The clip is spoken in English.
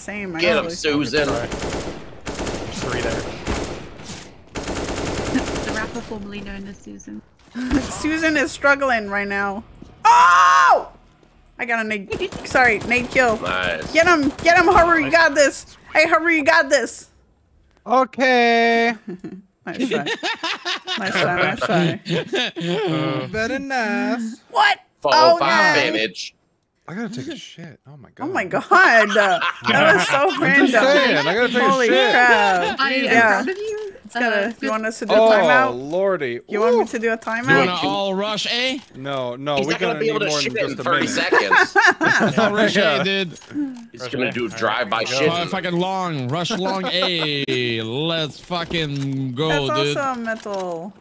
same. Get him, Susan. There's three there. The rapper formerly known as Susan. Susan is struggling right now. Oh! I got a nade. Sorry, nade kill. Nice. Get him! Get him! Hurry! You got this! Hey, hurry! You got this! Okay. Nice try. Nice try. Nice try. Very nice. What? Follow by advantage. I gotta take a shit. Oh my god. Oh my god. That was so random. I gotta take a shit. Holy crap. Yeah. You want us to do a timeout? Oh lordy. You want me to do a timeout? You want to all rush A? No, no. He's not gonna be able to shit in 30 seconds. I'll rush A, dude. He's gonna do drive-by shit. Oh, fucking long. Rush long A. Let's fucking go, dude. That's also a metal.